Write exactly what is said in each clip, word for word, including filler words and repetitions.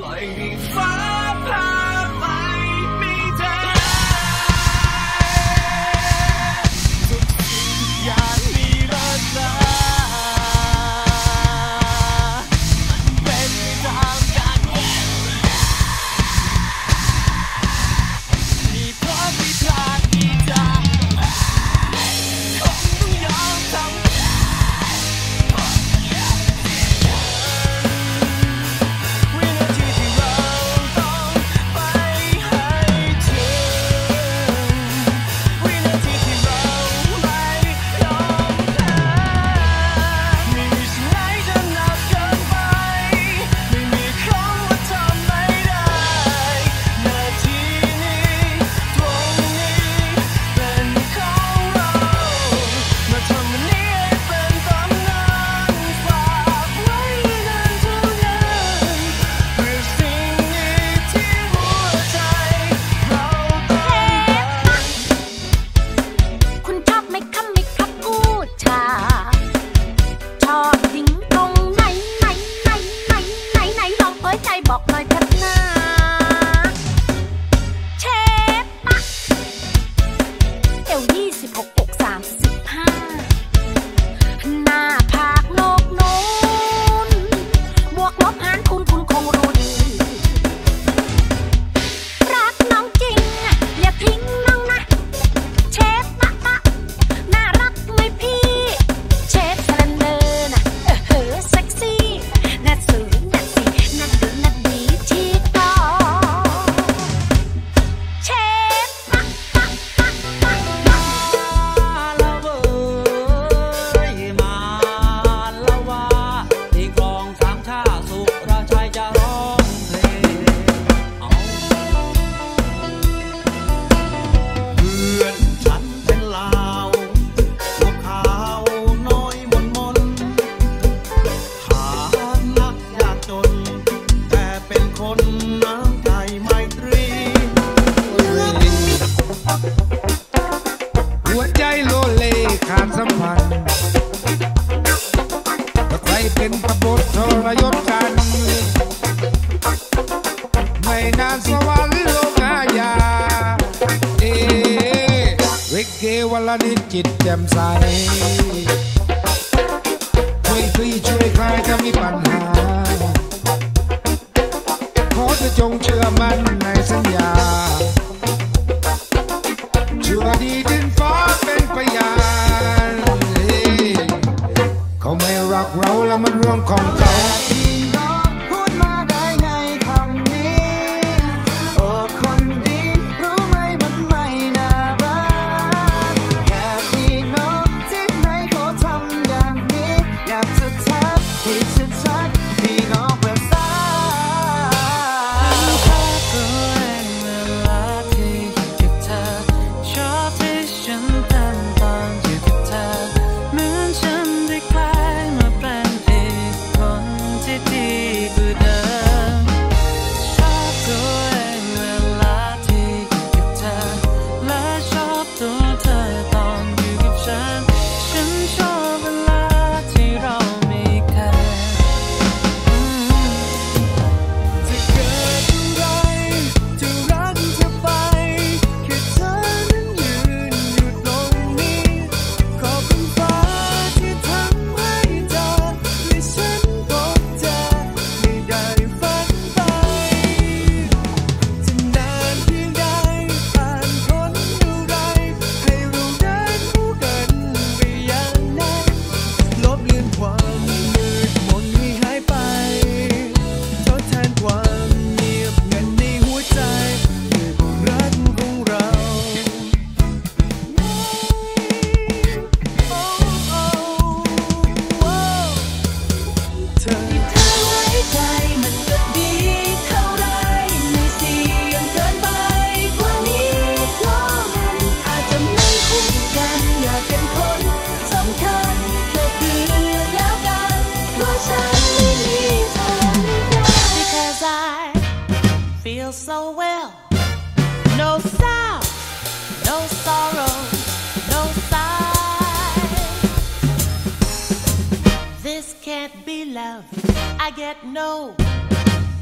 ปล่อยให้ฟ้าพาไปมีเธอทุกสิ่งอย่างมีราคามันเป็นตามการเวลามีพร้อมมีทางที่จะคงต้องยอมทำ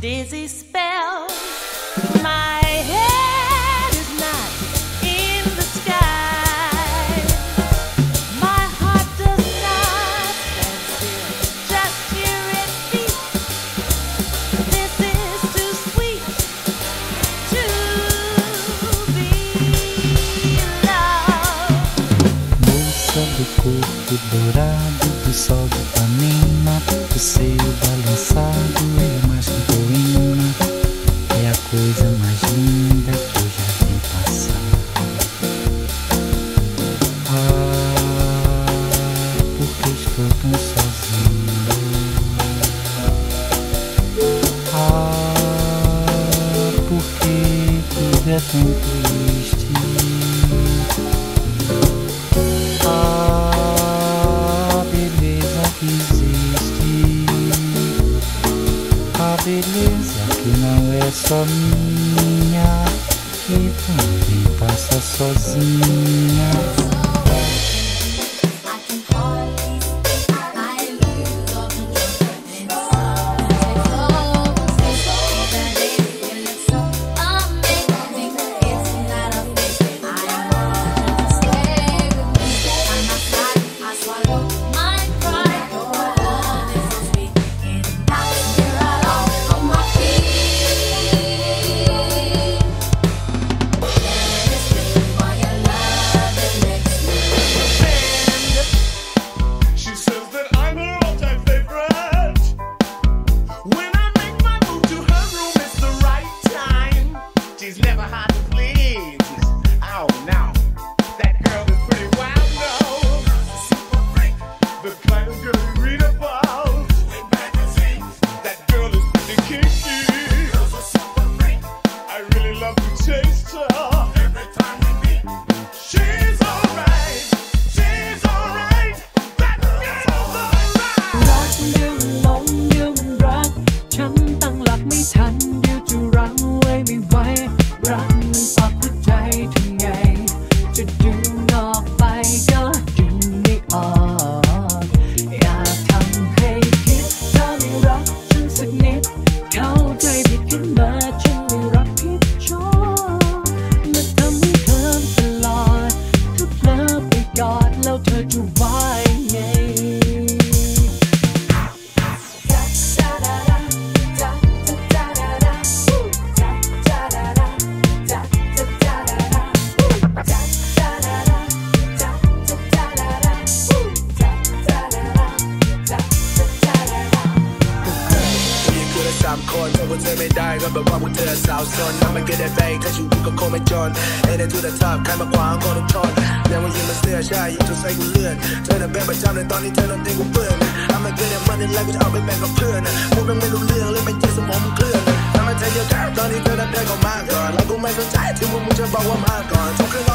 dizzy spell. My head is not in the sky. My heart does not stand still. Just hear it beat. This is too sweet to be loved. Moça do corpo dourado do sol de Ipanema, do seio balançado é a mais que um poema, é a coisa mais linda que eu já vi passar. Ah, porque estou tão sozinho? Ah, porque tudo é tão triste? Ah, a beleza que não é só minha, que também passa sozinha. I'm